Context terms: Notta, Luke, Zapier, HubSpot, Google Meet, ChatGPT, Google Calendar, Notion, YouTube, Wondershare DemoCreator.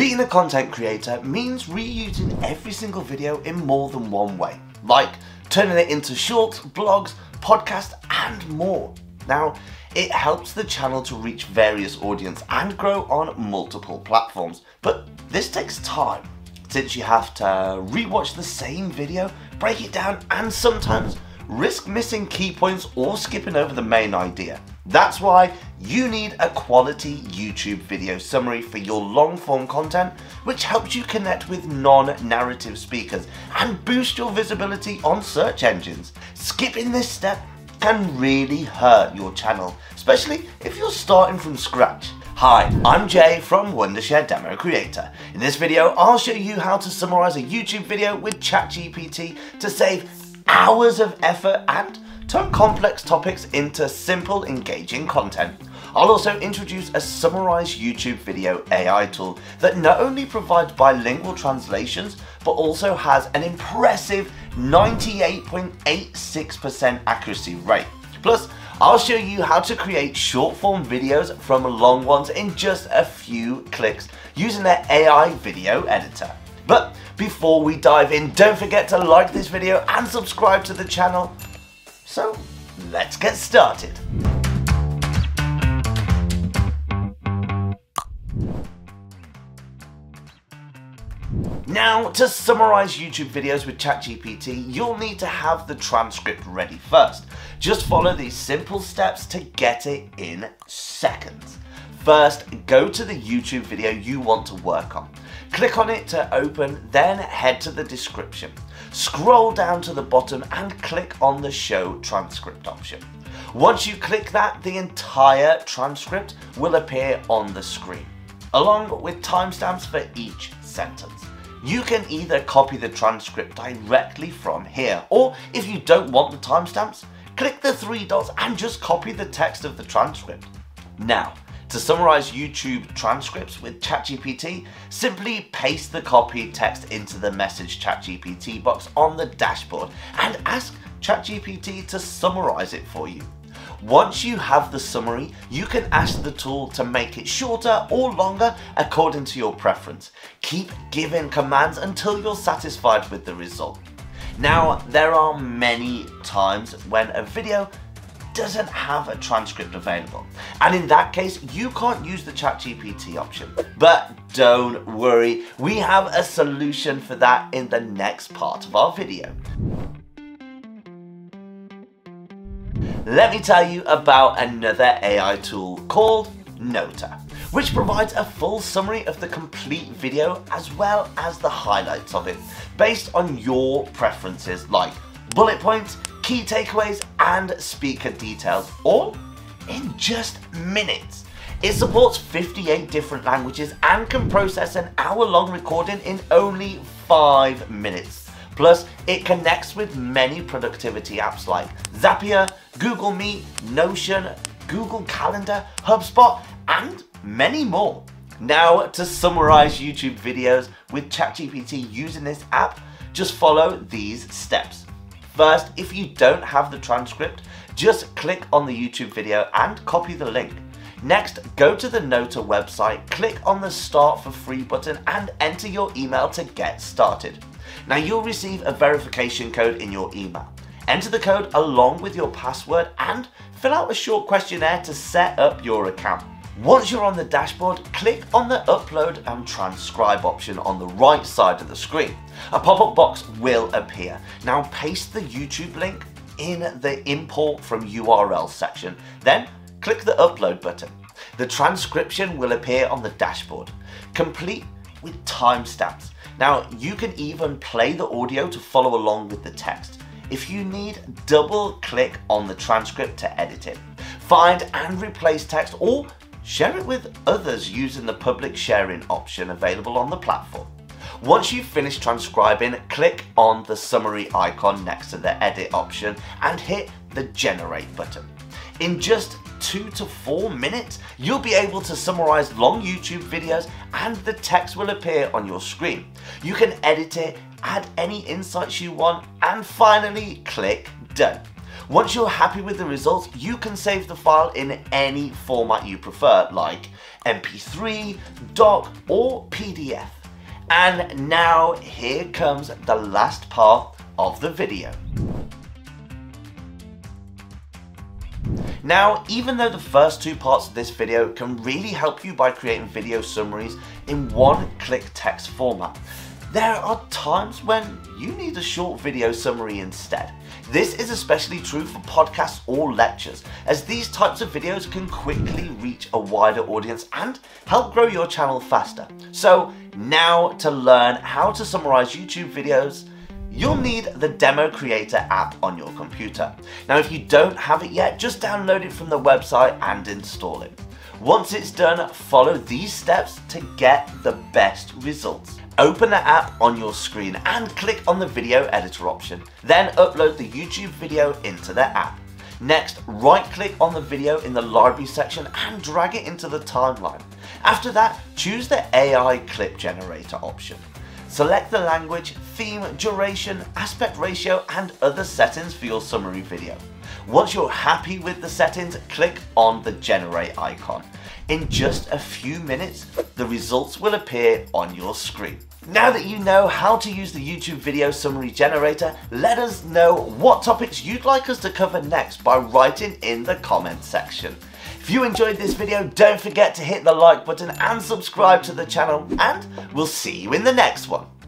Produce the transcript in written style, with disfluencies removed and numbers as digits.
Being a content creator means reusing every single video in more than one way, like turning it into shorts, blogs, podcasts, and more. Now, it helps the channel to reach various audiences and grow on multiple platforms, but this takes time, since you have to rewatch the same video, break it down, and sometimes risk missing key points or skipping over the main idea. That's why you need a quality YouTube video summary for your long-form content, which helps you connect with non-narrative speakers and boost your visibility on search engines. Skipping this step can really hurt your channel, especially if you're starting from scratch. Hi, I'm Jay from Wondershare DemoCreator. In this video, I'll show you how to summarize a YouTube video with ChatGPT to save hours of effort and turn complex topics into simple, engaging content. I'll also introduce a summarized YouTube video AI tool that not only provides bilingual translations, but also has an impressive 98.86% accuracy rate. Plus, I'll show you how to create short form videos from long ones in just a few clicks using their AI video editor. But before we dive in, don't forget to like this video and subscribe to the channel. So, let's get started. Now, to summarize YouTube videos with ChatGPT, you'll need to have the transcript ready first. Just follow these simple steps to get it in seconds. First, go to the YouTube video you want to work on. Click on it to open, then head to the description. Scroll down to the bottom and click on the Show Transcript option. Once you click that, the entire transcript will appear on the screen, along with timestamps for each sentence. You can either copy the transcript directly from here, or if you don't want the timestamps, click the three dots and just copy the text of the transcript. Now, to summarize YouTube transcripts with ChatGPT, simply paste the copied text into the message ChatGPT box on the dashboard and ask ChatGPT to summarize it for you. Once you have the summary, you can ask the tool to make it shorter or longer according to your preference. Keep giving commands until you're satisfied with the result. Now, there are many times when a video doesn't have a transcript available, and in that case you can't use the ChatGPT option. But don't worry, we have a solution for that in the next part of our video. Let me tell you about another AI tool called Notta, which provides a full summary of the complete video as well as the highlights of it, based on your preferences like bullet points, key takeaways, and speaker details, all in just minutes. It supports 58 different languages and can process an hour-long recording in only 5 minutes. Plus, it connects with many productivity apps like Zapier, Google Meet, Notion, Google Calendar, HubSpot, and many more. Now, to summarize YouTube videos with ChatGPT using this app, just follow these steps. First, if you don't have the transcript, just click on the YouTube video and copy the link. Next, go to the Notta website, click on the Start for Free button and enter your email to get started. Now, you'll receive a verification code in your email. Enter the code along with your password and fill out a short questionnaire to set up your account. Once you're on the dashboard, click on the Upload and Transcribe option on the right side of the screen. A pop-up box will appear. Now paste the YouTube link in the Import from URL section, then click the Upload button. The transcription will appear on the dashboard, complete with timestamps. Now you can even play the audio to follow along with the text. If you need, double click on the transcript to edit it. Find and replace text or share it with others using the public sharing option available on the platform. Once you've finished transcribing, click on the summary icon next to the edit option and hit the generate button. In just 2 to 4 minutes, you'll be able to summarize long YouTube videos and the text will appear on your screen. You can edit it, add any insights you want, and finally click done. Once you're happy with the results, you can save the file in any format you prefer, like MP3, doc, or PDF. And now here comes the last part of the video. Now, even though the first two parts of this video can really help you by creating video summaries in one-click text format, there are times when you need a short video summary instead. This is especially true for podcasts or lectures, as these types of videos can quickly reach a wider audience and help grow your channel faster. So now to learn how to summarize YouTube videos, you'll need the DemoCreator app on your computer. Now, if you don't have it yet, just download it from the website and install it. Once it's done, follow these steps to get the best results. Open the app on your screen and click on the video editor option. Then upload the YouTube video into the app. Next, right-click on the video in the library section and drag it into the timeline. After that, choose the AI clip generator option. Select the language, theme, duration, aspect ratio, and other settings for your summary video. Once you're happy with the settings, click on the generate icon. In just a few minutes, the results will appear on your screen. Now that you know how to use the YouTube video summary generator, let us know what topics you'd like us to cover next by writing in the comment section. If you enjoyed this video, don't forget to hit the like button and subscribe to the channel, and we'll see you in the next one.